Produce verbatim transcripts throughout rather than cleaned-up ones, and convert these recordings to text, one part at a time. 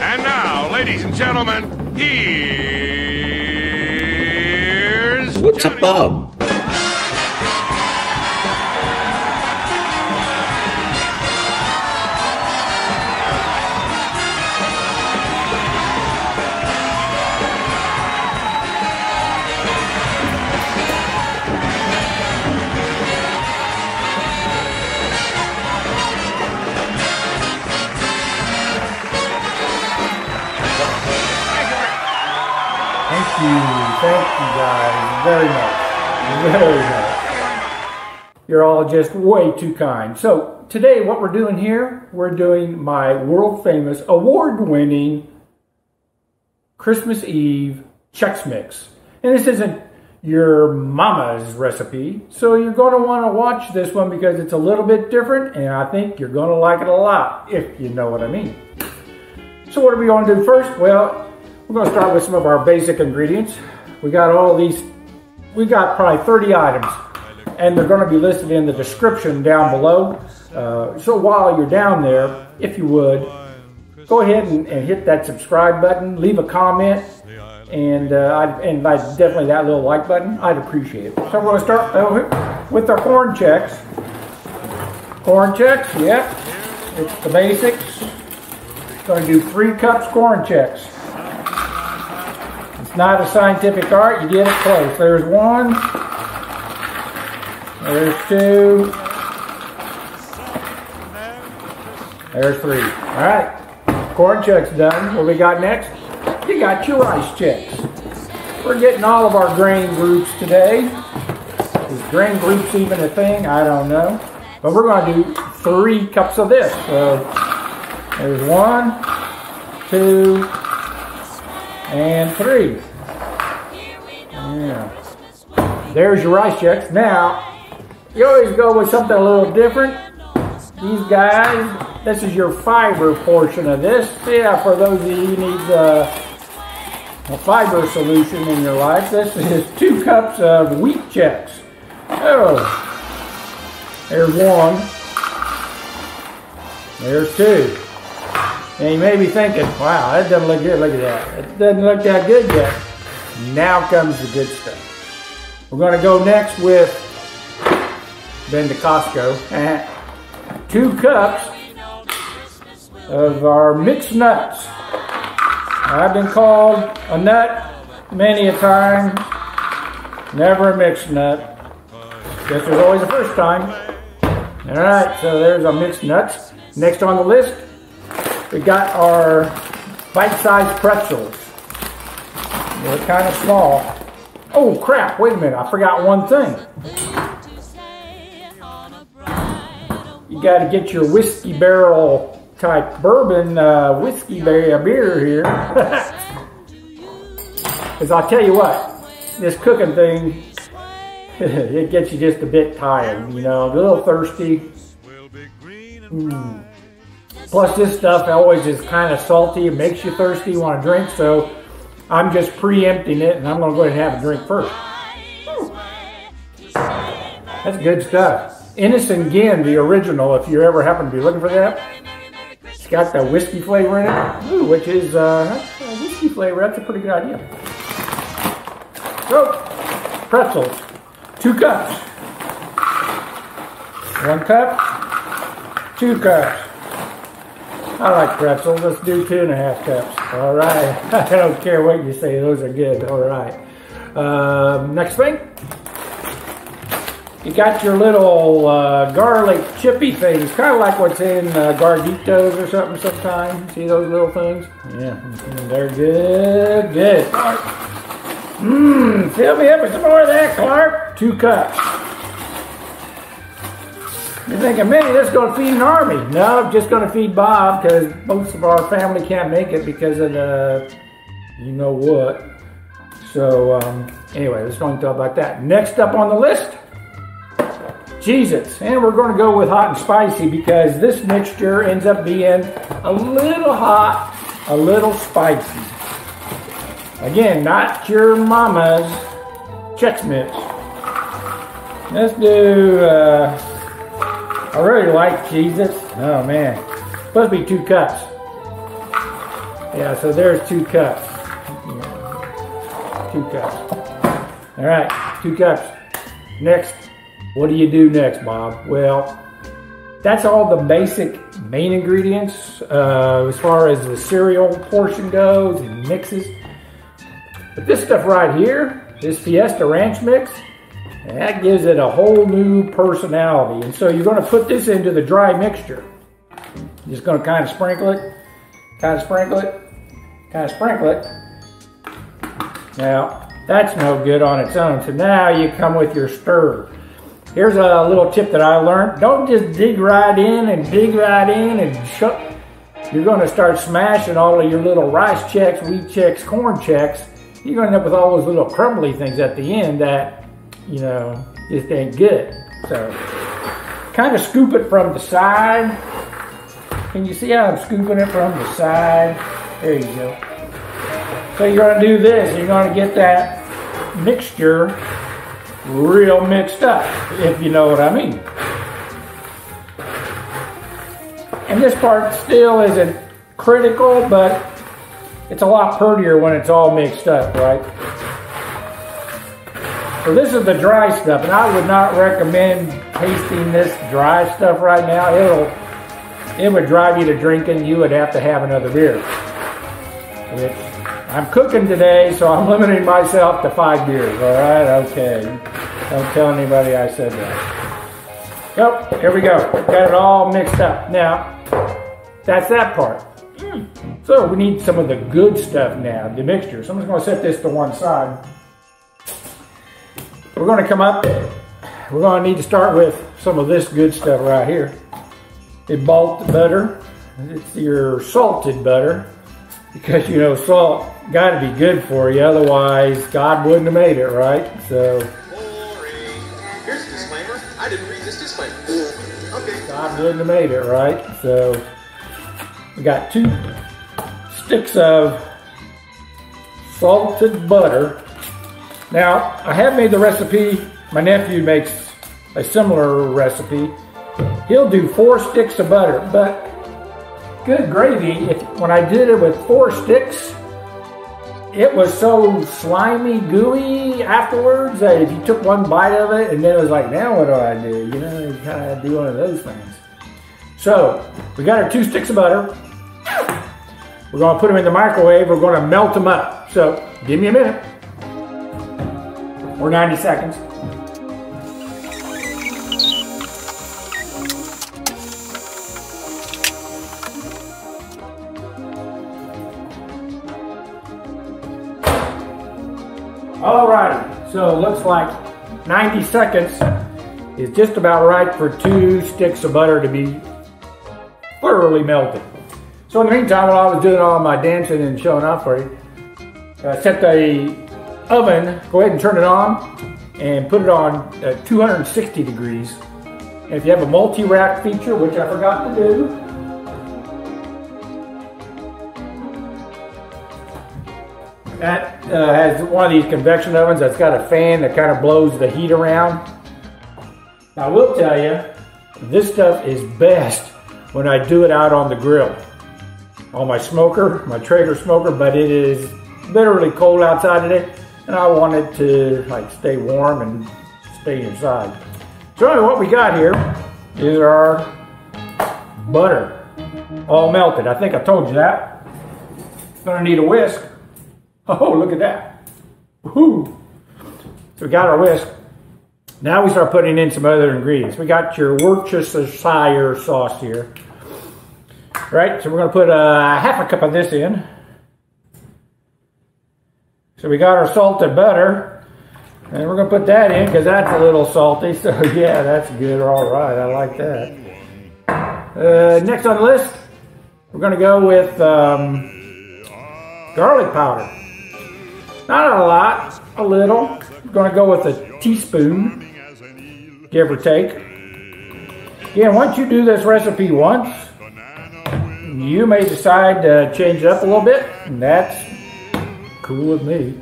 And now, ladies and gentlemen, here's What's Up Bob. Thank you, thank you guys very much, very much. You're all just way too kind. So today what we're doing here, we're doing my world famous, award winning Christmas Eve Chex Mix. And this isn't your mama's recipe, so you're going to want to watch this one because it's a little bit different and I think you're going to like it a lot, if you know what I mean. So what are we going to do first? Well, we're gonna start with some of our basic ingredients. We got all these, we got probably thirty items, and they're gonna be listed in the description down below. Uh, so while you're down there, if you would, go ahead and, and hit that subscribe button, leave a comment, and, uh, I'd, and I'd definitely that little like button, I'd appreciate it. So we're gonna start with our corn checks. Corn checks, yeah, it's the basics. Gonna do three cups corn checks. Not a scientific art, you get it close. There's one, there's two, there's three. All right, corn checks done. What we got next? You got your rice checks. We're getting all of our grain groups today. Is grain groups even a thing? I don't know. But we're gonna do three cups of this. So there's one, two, and three. Yeah. There's your rice checks. Now, you always go with something a little different. These guys, this is your fiber portion of this. Yeah, for those of you who need uh, a fiber solution in your life, this is two cups of wheat checks. Oh, there's one. There's two. And you may be thinking, wow, that doesn't look good. Look at that. It doesn't look that good yet. Now comes the good stuff. We're going to go next with, been to Costco, two cups of our mixed nuts. I've been called a nut many a time. Never a mixed nut. Guess there's always a first time. All right, so there's our mixed nuts. Next on the list, we got our bite-sized pretzels. They're kind of small. Oh crap, wait a minute, I forgot one thing. You gotta get your whiskey barrel type bourbon uh, whiskey barrel beer here. Because I'll tell you what, this cooking thing, it gets you just a bit tired, you know, a little thirsty. Mm. Plus this stuff always is kind of salty. It makes you thirsty, you want to drink, so I'm just preempting it and I'm going to go ahead and have a drink first. Whew. That's good stuff. Innocent Gin, the original, if you ever happen to be looking for that. It's got the whiskey flavor in it, ooh, which is uh, whiskey flavor. That's a pretty good idea. So, pretzels, two cups. One cup, two cups. I like pretzels. Let's do two and a half cups. All right. I don't care what you say. Those are good. All right. Um, next thing. You got your little uh, garlic chippy things. Kind of like what's in uh, Garditos or something sometimes. See those little things? Yeah. They're good. Good. Mmm. Fill me up with some more of that, Clark. Two cups. You're thinking, Minnie, that's going to feed an army. No, I'm just going to feed Bob because most of our family can't make it because of the, you know what. So, um, anyway, let's not talk about that. Next up on the list, Cheez-Its. And we're going to go with hot and spicy because this mixture ends up being a little hot, a little spicy. Again, not your mama's Chex Mix. Let's do... Uh, I really like Cheez-Its. Oh man, supposed to be two cups. Yeah, so there's two cups. Yeah. Two cups. All right, two cups. Next, what do you do next, Bob? Well, that's all the basic main ingredients uh, as far as the cereal portion goes and mixes. But this stuff right here, this Fiesta Ranch mix, that gives it a whole new personality. And so you're gonna put this into the dry mixture. You're just gonna kind of sprinkle it, kind of sprinkle it, kind of sprinkle it. Now, that's no good on its own. So now you come with your stir. Here's a little tip that I learned. Don't just dig right in and dig right in and shut. You're gonna start smashing all of your little rice Chex, wheat Chex, corn Chex. You're gonna end up with all those little crumbly things at the end that, you know, just ain't good. So, kind of scoop it from the side. Can you see how I'm scooping it from the side? There you go. So you're gonna do this. You're gonna get that mixture real mixed up, if you know what I mean. And this part still isn't critical, but it's a lot prettier when it's all mixed up, right? So this is the dry stuff, and I would not recommend tasting this dry stuff right now. It'll, it would drive you to drinking. You would have to have another beer. Which I'm cooking today, so I'm limiting myself to five beers, all right? Okay, don't tell anybody I said that. Yep, here we go. Got it all mixed up. Now, that's that part. So we need some of the good stuff now, the mixture. So I'm just gonna set this to one side. We're gonna come up, we're gonna need to start with some of this good stuff right here. The bulk butter, it's your salted butter, because you know salt gotta be good for you, otherwise God wouldn't have made it, right? So. Boring. Here's a disclaimer, I didn't read this disclaimer. Okay. God wouldn't have made it, right? So. We got two sticks of salted butter. Now, I have made the recipe. My nephew makes a similar recipe. He'll do four sticks of butter, but good gravy, if, when I did it with four sticks, it was so slimy, gooey afterwards that if you took one bite of it and then it was like, now what do I do? You know, you kind of do one of those things. So, we got our two sticks of butter. We're gonna put them in the microwave. We're gonna melt them up. So, give me a minute. Or ninety seconds. Alrighty, so looks like ninety seconds is just about right for two sticks of butter to be thoroughly melted. So in the meantime, while I was doing all my dancing and showing off for you, uh, set the oven, go ahead and turn it on, and put it on uh, two hundred sixty degrees. And if you have a multi-rack feature, which I forgot to do, that uh, has one of these convection ovens that's got a fan that kind of blows the heat around. Now, I will tell you, this stuff is best when I do it out on the grill. On my smoker, my Traeger smoker, but it is literally cold outside today, and I want it to like stay warm and stay inside. So anyway, what we got here is our butter, all melted. I think I told you that. Gonna need a whisk. Oh, look at that. Woohoo! So we got our whisk. Now we start putting in some other ingredients. We got your Worcestershire sauce here. Right, so we're gonna put a half a cup of this in. So we got our salted butter, and we're gonna put that in because that's a little salty. So yeah, that's good, all right, I like that. Uh, next on the list, we're gonna go with um, garlic powder. Not a lot, a little. We're gonna go with a teaspoon. Give or take. Again, once you do this recipe once, you may decide to change it up a little bit, and that's cool with me.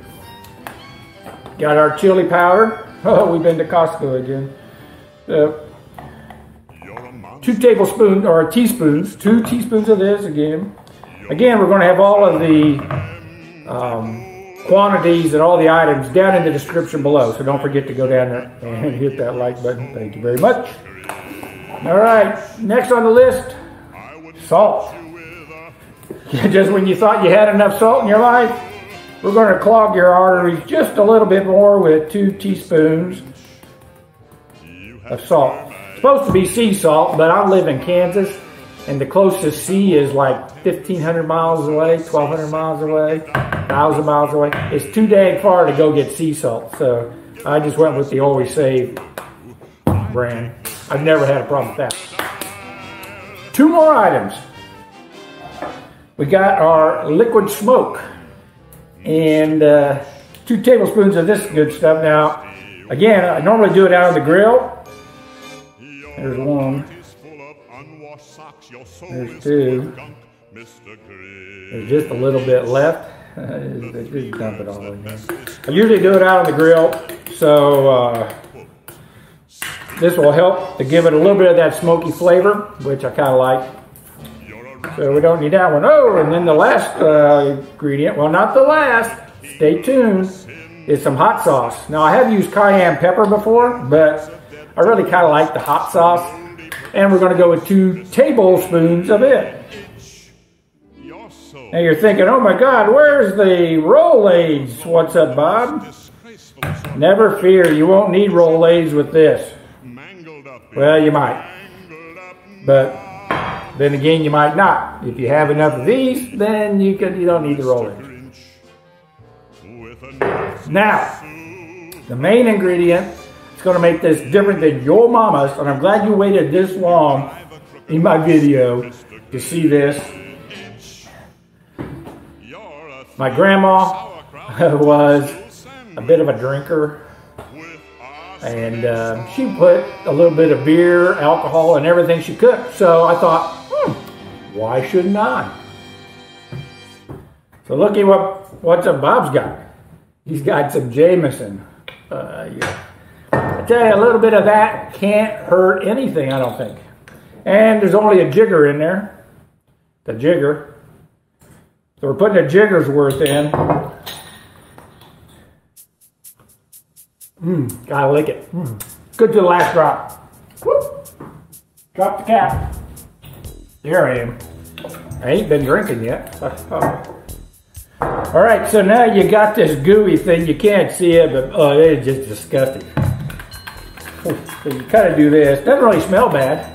Got our chili powder. Oh, we've been to Costco again. Uh, two tablespoons, or teaspoons, two teaspoons of this again. Again, we're going to have all of the um, quantities and all the items down in the description below, so don't forget to go down there and hit that like button. Thank you very much. All right, next on the list, salt. Just when you thought you had enough salt in your life, we're going to clog your arteries just a little bit more with two teaspoons of salt. It's supposed to be sea salt, but I live in Kansas, and the closest sea is like fifteen hundred miles away, twelve hundred miles away, one thousand miles away. It's too dang far to go get sea salt, so I just went with the Always Save brand. I've never had a problem with that. Two more items. We got our Liquid Smoke and uh, two tablespoons of this good stuff. Now, again, I normally do it out on the grill. There's one. There's two. There's just a little bit left. Uh, they did dump it all in there. I usually do it out on the grill, so uh, this will help to give it a little bit of that smoky flavor, which I kind of like. So we don't need that one. Oh, and then the last uh, ingredient, well, not the last, stay tuned, is some hot sauce. Now, I have used cayenne pepper before, but I really kind of like the hot sauce. And we're going to go with two tablespoons of it. Now, you're thinking, oh, my God, where's the Rolaids? What's up, Bob? Never fear, you won't need Rolaids with this. Well, you might, but then again, you might not. If you have enough of these, then you can. You don't need the rolling. Now, the main ingredient that's going to make this different than your mama's, and I'm glad you waited this long in my video to see this. My grandma was a bit of a drinker. And uh, she put a little bit of beer, alcohol, and everything she could. So I thought, hmm, why shouldn't I? So look at what, what's up Bob's got. He's got some Jameson. Uh, yeah. I tell you, a little bit of that can't hurt anything, I don't think. And there's only a jigger in there. The jigger. So we're putting a jigger's worth in. Mmm, gotta lick it. Mm. Good to the last drop. Whoop. Drop the cap. There I am. I ain't been drinking yet. Oh. All right, so now you got this gooey thing. You can't see it, but oh, it's just disgusting. So you kind of do this. Doesn't really smell bad.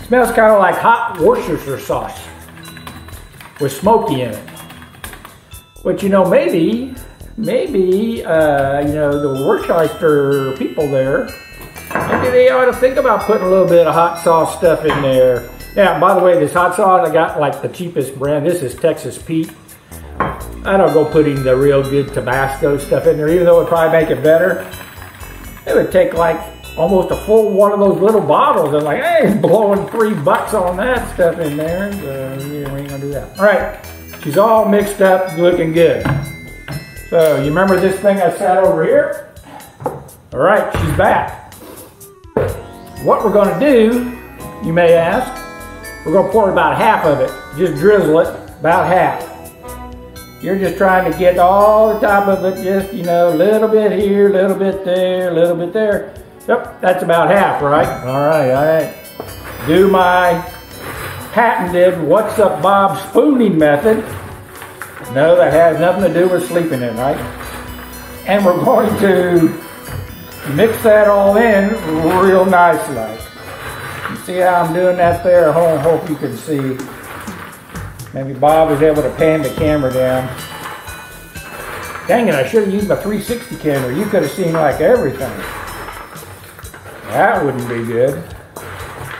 It smells kind of like hot Worcestershire sauce with smoky in it. But you know, maybe. Maybe, uh, you know, the Worcestershire people there, maybe they ought to think about putting a little bit of hot sauce stuff in there. Now, by the way, this hot sauce, I got like the cheapest brand. This is Texas Pete. I don't go putting the real good Tabasco stuff in there, even though it would probably make it better. It would take like almost a full one of those little bottles. I'm like, hey, blowing three bucks on that stuff in there. So, you know, we ain't gonna do that. All right, she's all mixed up, looking good. So, you remember this thing I sat over here? All right, she's back. What we're gonna do, you may ask, we're gonna pour about half of it. Just drizzle it, about half. You're just trying to get all the top of it, just, you know, a little bit here, a little bit there, a little bit there. Yep, that's about half, right? All right, all right. Do my patented What's Up Bob spooning method. No, that has nothing to do with sleeping in, right? And we're going to mix that all in real nice like. You see how I'm doing that there? I hope you can see. Maybe Bob was able to pan the camera down. Dang it, I should have used my three sixty camera. You could have seen like everything. That wouldn't be good.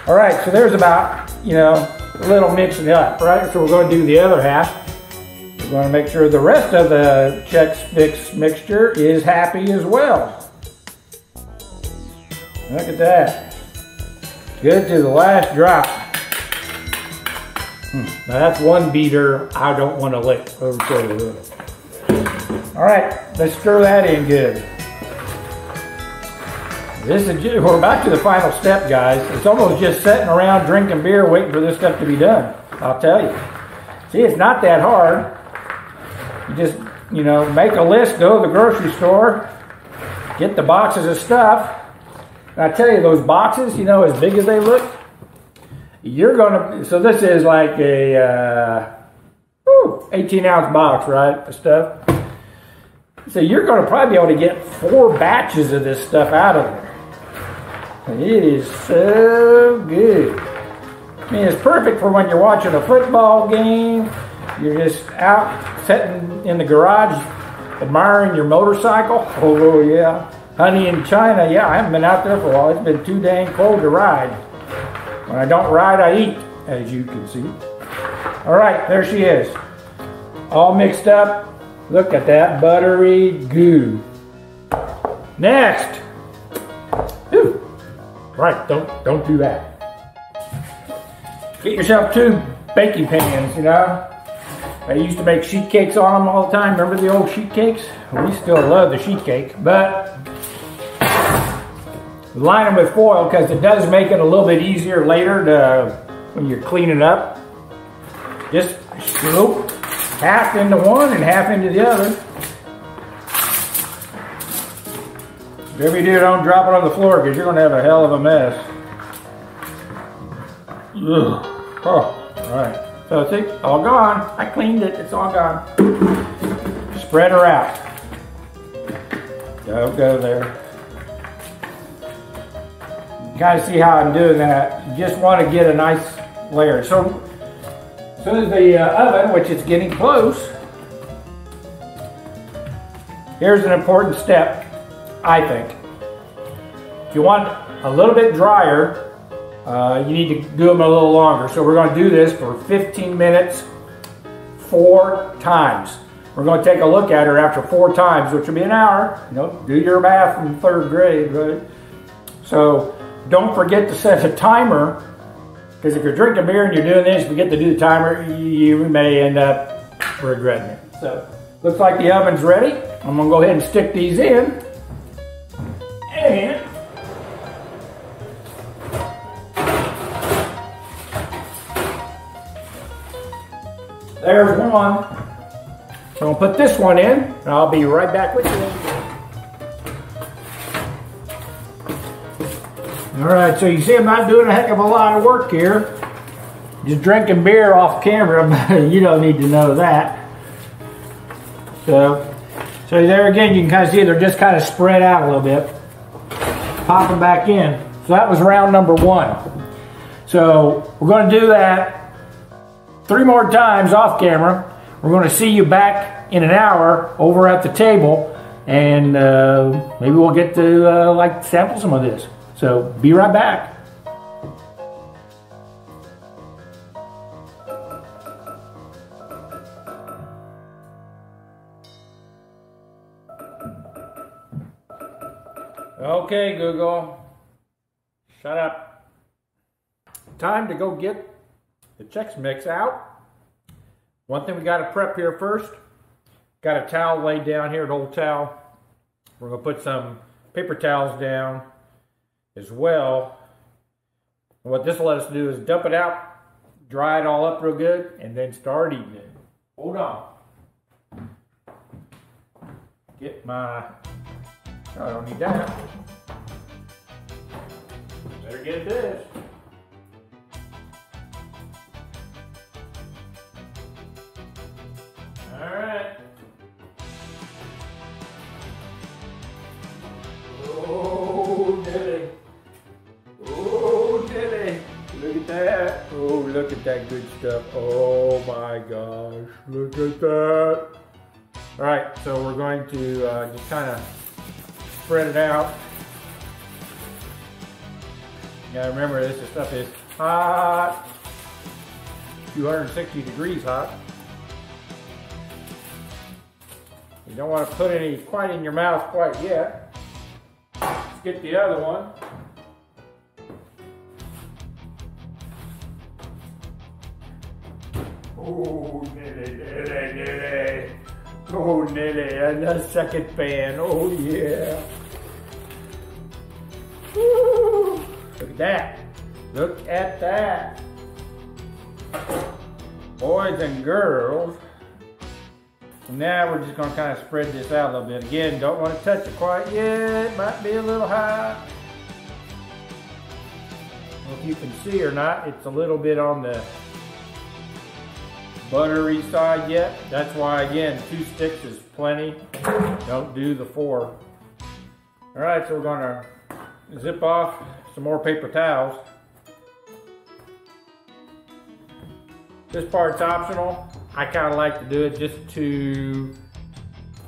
All right, so there's about, you know, a little mixing up, right? So we're going to do the other half. We're going to make sure the rest of the Chex Mix mixture is happy as well. Look at that. Good to the last drop. Hmm. Now that's one beater I don't want to lick. All right, let's stir that in good. This is just, we're about to the final step, guys. It's almost just sitting around drinking beer waiting for this stuff to be done, I'll tell you. See, it's not that hard. You just, you know, make a list, go to the grocery store, get the boxes of stuff. And I tell you, those boxes, you know, as big as they look, you're gonna, so this is like a uh, whew, eighteen ounce box, right, of stuff. So you're gonna probably be able to get four batches of this stuff out of there. It is so good. I mean, it's perfect for when you're watching a football game, you're just out sitting in the garage admiring your motorcycle. Oh, yeah. Honey in China, yeah, I haven't been out there for a while. It's been too dang cold to ride. When I don't ride, I eat, as you can see. All right, there she is. All mixed up. Look at that buttery goo. Next. Ooh. Right, don't, don't do that. Get yourself two baking pans, you know. They used to make sheet cakes on them all the time. Remember the old sheet cakes? We still love the sheet cake, but line them with foil because it does make it a little bit easier later to, when you're cleaning up. Just slope half into one and half into the other. Whatever you do, don't drop it on the floor because you're going to have a hell of a mess. Ugh. Oh, all right. So it's all gone. I cleaned it. It's all gone. Spread her out. Don't go there. You kind of see how I'm doing that. You just want to get a nice layer. So as soon as the uh, oven, which is getting close, here's an important step, I think. If you want a little bit drier, Uh, you need to do them a little longer. So we're going to do this for fifteen minutes, four times. We're going to take a look at her after four times, which will be an hour. You know, do your math from third grade, right? So don't forget to set a timer, because if you're drinking beer and you're doing this, you forget to do the timer, you may end up regretting it. So looks like the oven's ready. I'm going to go ahead and stick these in. And there's one. So I'll put this one in, and I'll be right back with you. All right, so you see I'm not doing a heck of a lot of work here. Just drinking beer off camera, but you don't need to know that. So, so there again, you can kind of see they're just kind of spread out a little bit. Pop them back in. So that was round number one. So we're going to do that three more times off camera. We're going to see you back in an hour over at the table, and uh, maybe we'll get to uh, like sample some of this. So be right back. Okay, Google, shut up. Time to go get the Chex Mix out. One thing we got to prep here first. Got a towel laid down here, an old towel. We're going to put some paper towels down as well. And what this will let us do is dump it out, dry it all up real good, and then start eating it. Hold on. Get my... Oh, I don't need that. Better get this. All right. Oh, Dilly. Oh, Dilly. Look at that. Oh, look at that good stuff. Oh, my gosh. Look at that. All right, so we're going to uh, just kind of spread it out. You got to remember, this stuff is hot. two hundred sixty degrees hot. You don't want to put any quite in your mouth quite yet. Let's get the other one. Oh, Nelly, Nelly, Nelly. Oh, Nelly, another second pan. Oh, yeah. Woo. Look at that. Look at that. Boys and girls, now we're just going to kind of spread this out a little bit. Again, don't want to touch it quite yet. It might be a little high. I don't know if you can see or not, it's a little bit on the buttery side yet. That's why, again, two sticks is plenty. Don't do the four. All right, so we're gonna zip off some more paper towels. This part's optional. I kind of like to do it just to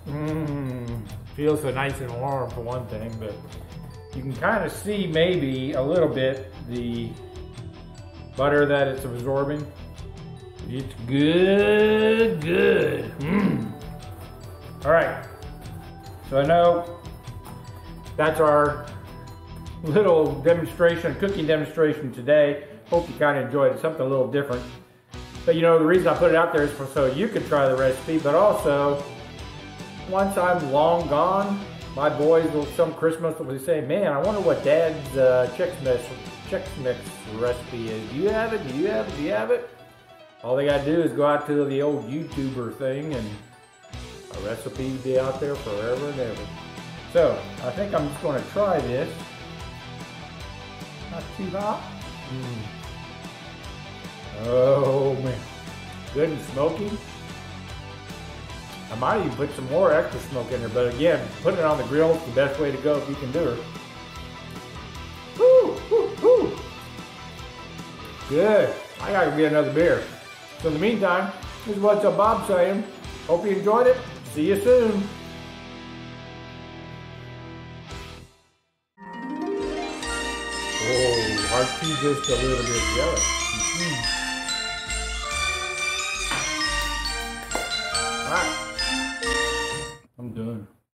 mm, feel so nice and warm for one thing, but you can kind of see maybe a little bit the butter that it's absorbing. It's good, good. Mm. All right, so I know that's our little demonstration, cooking demonstration today. Hope you kind of enjoyed it, something a little different. But you know, the reason I put it out there is for so you could try the recipe, but also, once I'm long gone, my boys will, some Christmas, will say, man, I wonder what Dad's uh, Chex Mix, Chex Mix recipe is. Do you have it? Do you have it? Do you have it? All they gotta do is go out to the old YouTuber thing and a recipe will be out there forever and ever. So, I think I'm just gonna try this. Not too hot. Mm. Oh man, good and smoky. I might even put some more extra smoke in there, but again, putting it on the grill is the best way to go if you can do it. Woo, woo, woo. Good, I gotta get another beer. So in the meantime, this is What's Up Bob saying. Hope you enjoyed it. See you soon. Oh, aren't you just a little bit jealous? Mm-hmm. All right.